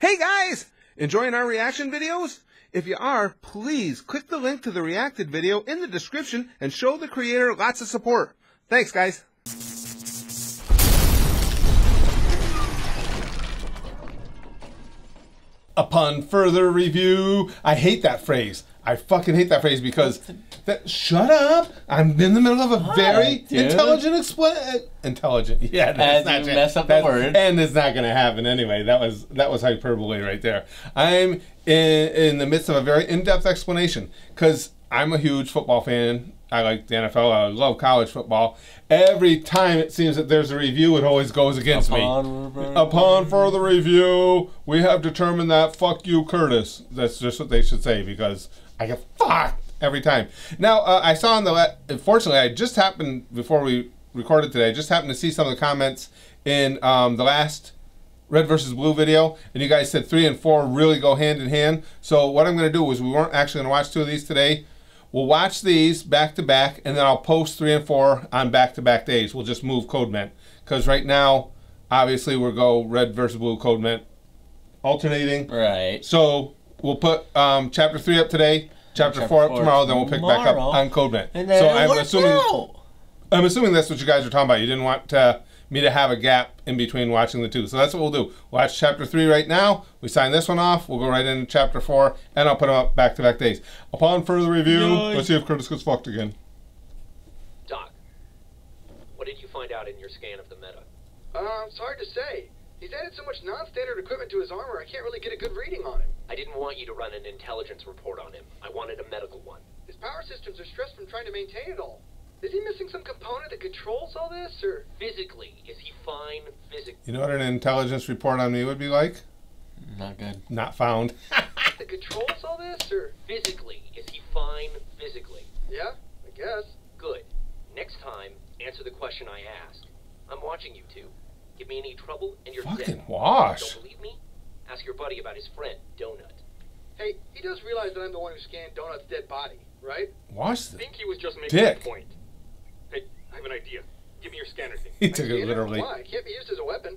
Hey guys! Enjoying our reaction videos? If you are, please click the link to the reacted video in the description and show the creator lots of support. Thanks guys! Upon further review, I hate that phrase. I fucking hate that phrase because that, shut up! I'm in the middle of a very intelligent. Yeah, that's not you mess up the word, and it's not going to happen anyway. That was hyperbole right there. I'm in the midst of a very in-depth explanation because I'm a huge football fan. I like the NFL. I love college football. Every time it seems that there's a review, it always goes against me. Upon further review, we have determined that fuck you, Curtis. That's just what they should say because I get fucked every time. Now, I saw on the... Unfortunately, I just happened, before we recorded today, I just happened to see some of the comments in the last Red vs. Blue video, and you guys said 3 and 4 really go hand in hand. So what I'm going to do is, we weren't actually going to watch 2 of these today. We'll watch these back to back, and then I'll post 3 and 4 on back to back days. We'll just move Codement, because right now, obviously, we'll go Red versus Blue Codement, alternating. Right. So we'll put Chapter 3 up today, Chapter 4 up tomorrow, then we'll pick back up on Codement. And then so I'm assuming that's what you guys are talking about. You didn't want me to have a gap in between watching the 2, so that's what we'll do. Watch Chapter 3 right now. We sign this one off. We'll go right into Chapter 4, and I'll put them up back-to-back days. Upon further review, let's see if Curtis gets fucked again. Doc, what did you find out in your scan of the Meta? It's hard to say. He's added so much non-standard equipment to his armor, I can't really get a good reading on him. I didn't want you to run an intelligence report on him. I wanted a medical one. His power systems are stressed from trying to maintain it all. Is he missing some component that controls all this, or...? Physically, is he fine physically? You know what an intelligence report on me would be like? Not good. Not found. That controls all this, or...? Physically, is he fine physically? Yeah, I guess. Good. Next time, answer the question I ask. I'm watching you 2. Give me any trouble, and you're dead. Fucking wash. Don't believe me? Ask your buddy about his friend, Donut. Hey, he does realize that I'm the one who scanned Donut's dead body, right? Wash the I think he was just making a point. Hey, I have an idea. Give me your scanner thing. He took it literally. Why? It can't be used as a weapon.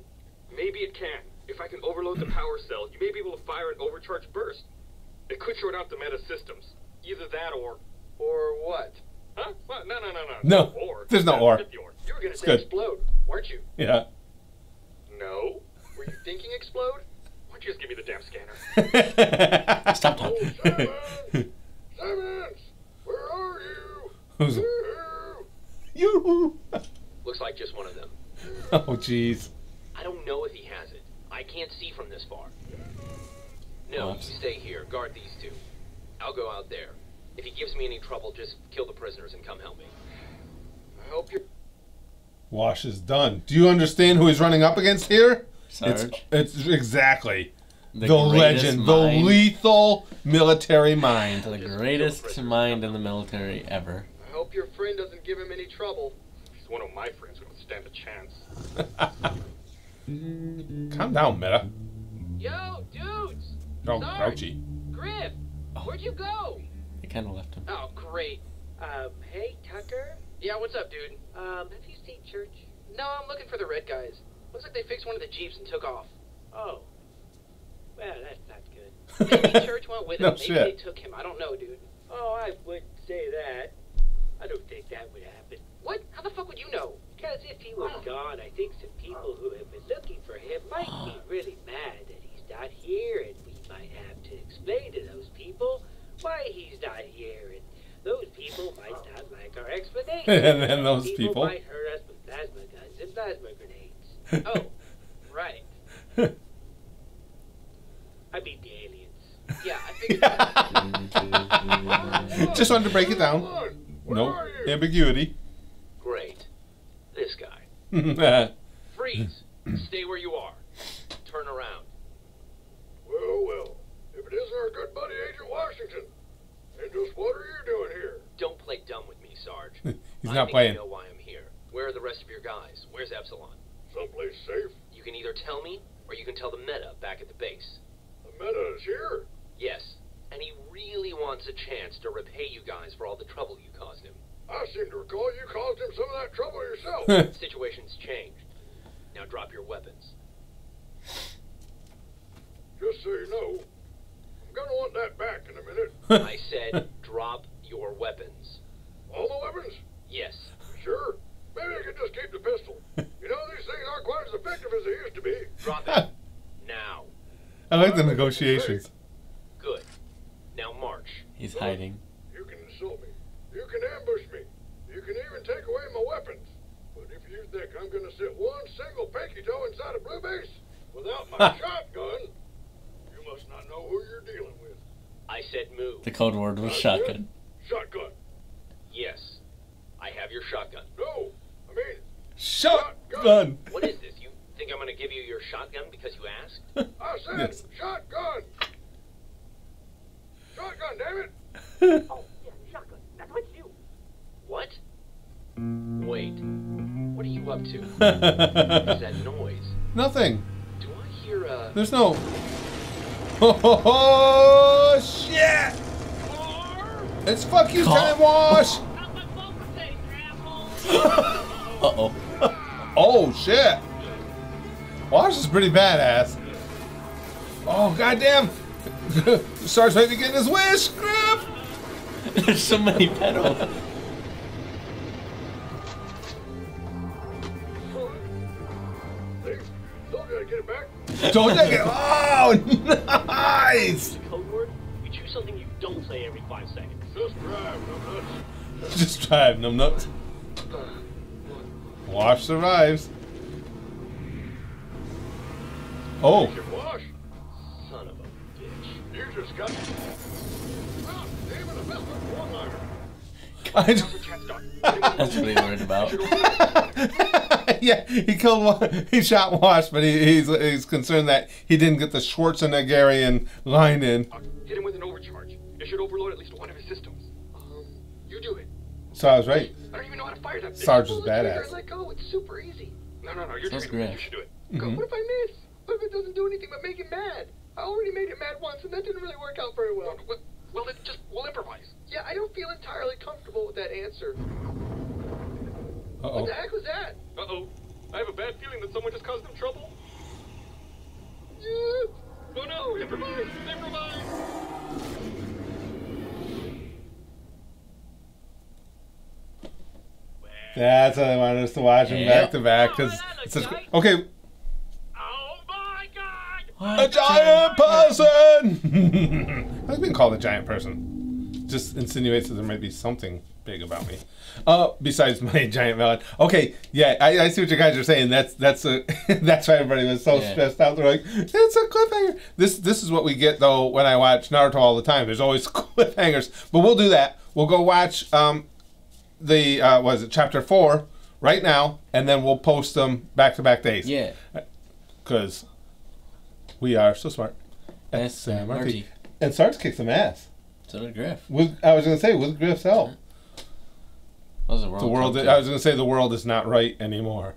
Maybe it can. If I can overload the power cell, you may be able to fire an overcharged burst. It could short out the Meta systems. Either that or... Or what? Huh? What? No. Or. There's no or. You were going to say explode, weren't you? Yeah. No. Were you thinking explode? Why don't you just give me the damn scanner? Stop talking. Oh, Simon! Simon! Where are you? Who's... Looks like just one of them. Oh, jeez. I don't know if he has it. I can't see from this far. No, you stay here. Guard these 2. I'll go out there. If he gives me any trouble, just kill the prisoners and come help me. I hope you're... Wash is done. Do you understand who he's running up against here? Sarge. It's exactly... The legend. Mind. The lethal military mind. The greatest mind in the military ever. Hope your friend doesn't give him any trouble. He's one of my friends who don't stand a chance. Calm down, Meta. Yo, dudes! Oh, Sarge, Grif, where'd you go? I kind of left him. Oh, great. Hey, Tucker? Yeah, what's up, dude? Have you seen Church? No, I'm looking for the red guys. Looks like they fixed one of the jeeps and took off. Oh. Well, that's not good. Maybe Church went with him. No, maybe shit. They took him. I don't know, dude. Oh, I wouldn't say that. I don't think that would happen. What? How the fuck would you know? Because if he was gone, I think some people who have been looking for him might be really mad that he's not here, and we might have to explain to those people why he's not here, and those people might not like our explanation. And then those people might hurt us with plasma guns and plasma grenades. Oh, right. I mean the aliens. Yeah, I figured that. Just wanted to break it down. Nope. Ambiguity. Great. This guy. Freeze. Stay where you are. Turn around. Well, well. If it isn't our good buddy Agent Washington. And just what are you doing here? Don't play dumb with me, Sarge. He's not playing. I know why I'm here. Where are the rest of your guys? Where's Epsilon? Someplace safe. You can either tell me, or you can tell the Meta back at the base. The Meta is here? Yes. And he really wants a chance to repay you guys for all the trouble you caused him. I seem to recall you caused him some of that trouble yourself. Situation's changed. Now drop your weapons. Just just so you know, I'm gonna want that back in a minute. I said, drop your weapons. All the weapons? Yes. Sure. Maybe I could just keep the pistol. You know, these things aren't quite as effective as they used to be. Drop it. Now. I like the negotiations. Good. Now march. He's hiding. You can insult me. You can ambush me. You can even take away my weapons. But if you think I'm going to sit one single pinky toe inside a blue base without my shotgun, you must not know who you're dealing with. I said move. The code word was shotgun. Shotgun. Yes. I have your shotgun. No. I mean, shotgun. What is this? You think I'm going to give you your shotgun because you asked? I said yes. Shotgun. Shotgun, damn it. Oh, yeah, shotgun. That's what you. What? Wait. What are you up to? What is that noise? Nothing. Do I hear a... There's no... Oh, shit! Car? It's fuck you, time wash! Not my phone today, you asshole! Uh-oh. Oh, shit. Wash is pretty badass. Oh, goddamn! Sarge might be getting his wish! Grip! There's so many pedals. Don't take it! Oh, nice! Code word? We choose something you don't say every 5 seconds. Just drive, numbnuts. Just drive, numbnuts. Wash survives. Oh. Wash. Son of a bitch. You just got. Stop, even the best one-liner. That's what he worried about. Yeah, he killed. He shot Wash, but he's concerned that he didn't get the Schwarzeneggerian line in. Hit him with an overcharge. It should overload at least one of his systems. You do it. So I was right. I don't even know how to fire that. Sarge is badass. Let go. It's super easy. No. You're doing it. You should do it. Go. What if I miss? What if it doesn't do anything but make him mad? I already made him mad once, and that didn't really work out very well. Well, then just we'll improvise. Yeah, I don't feel entirely comfortable with that answer. Uh-oh. What the heck was that? Uh-oh. I have a bad feeling that someone just caused them trouble. Yeah. Oh no, improvise! Improvise! That's why they wanted us to watch them back to back. Cause it's okay. Oh my god! What? A giant person! I think we can call it a giant person. Just insinuates that there might be something big about me, besides my giant melon. Okay, yeah, I see what you guys are saying. That's that's why everybody was so stressed out. They're like, it's a cliffhanger. This is what we get though when I watch Naruto all the time. There's always cliffhangers. But we'll do that. We'll go watch the what is it, chapter 4 right now, and then we'll post them back-to-back days. Yeah, because we are so smart. That's SMRT. And Sarge kicks some ass. So did Grif. I was going to say, with Grif's help. That was the world I was going to say the world is not right anymore.